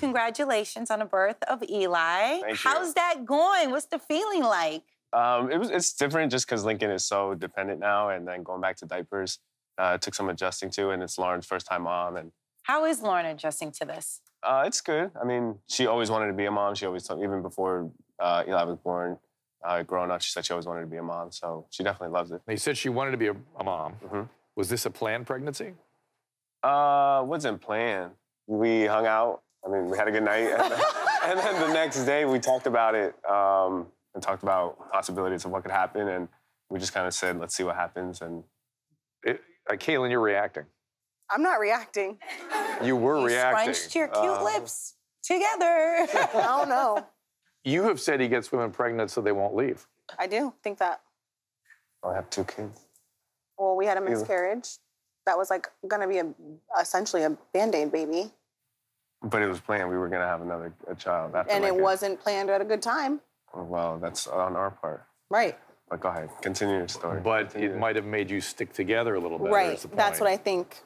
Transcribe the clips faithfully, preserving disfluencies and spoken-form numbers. congratulations on the birth of Eli. Thank How's you. that going? What's the feeling like? Um, it was, it's different just because Lincoln is so dependent now, and then going back to diapers uh, took some adjusting to, and it's Lauren's first time mom. And how is Lauren adjusting to this? Uh, it's good. I mean, she always wanted to be a mom. She always, even before uh, Eli was born, uh, growing up, she said she always wanted to be a mom. So she definitely loves it. You said she wanted to be a, a mom. Mm-hmm. Was this a planned pregnancy? Uh, wasn't planned. We hung out. I mean, we had a good night. And then, and then the next day, we talked about it. Um, and talked about possibilities of what could happen, and we just kind of said, let's see what happens. And it, uh, Kailyn, you're reacting. I'm not reacting. You were you reacting. Scrunched your cute uh, lips together. I don't know. You have said he gets women pregnant so they won't leave. I do think that. I have two kids. Well, we had a miscarriage. That was like gonna be a, essentially a Band-Aid baby. But it was planned. We were gonna have another a child. After and like it a... wasn't planned at a good time. Well, that's on our part. Right. But go ahead, continue your story. But continue. It might have made you stick together a little bit. Right, that's what I think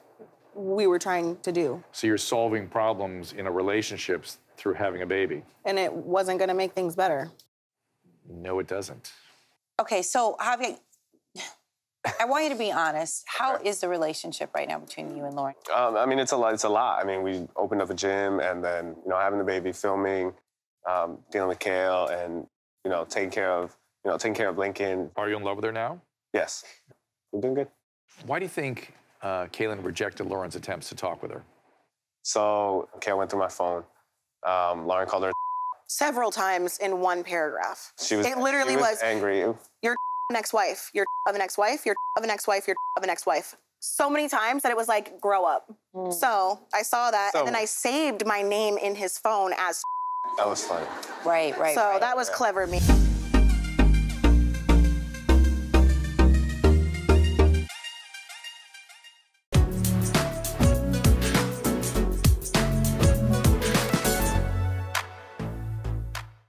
we were trying to do. So you're solving problems in a relationship through having a baby. And it wasn't gonna make things better. No, it doesn't. Okay, so Javi, I want you to be honest. How okay. is the relationship right now between you and Lauren? Um, I mean, it's a lot, it's a lot. I mean, we opened up a gym and then, you know, having the baby, filming, um, dealing with Kale and, you know, taking care of, you know, taking care of Lincoln. Are you in love with her now? Yes. We're doing good. Why do you think uh, Kailyn rejected Lauren's attempts to talk with her? So, Kale went through my phone. Um, Lauren called her several times in one paragraph. She was. It literally she was, was angry. You're an ex-wife. You're of an ex-wife. You're of an ex-wife. You're of an ex-wife. So many times that it was like, grow up. Mm. So I saw that, so, and then I saved my name in his phone as. That was funny. Right, right. So right, that was yeah. clever of me.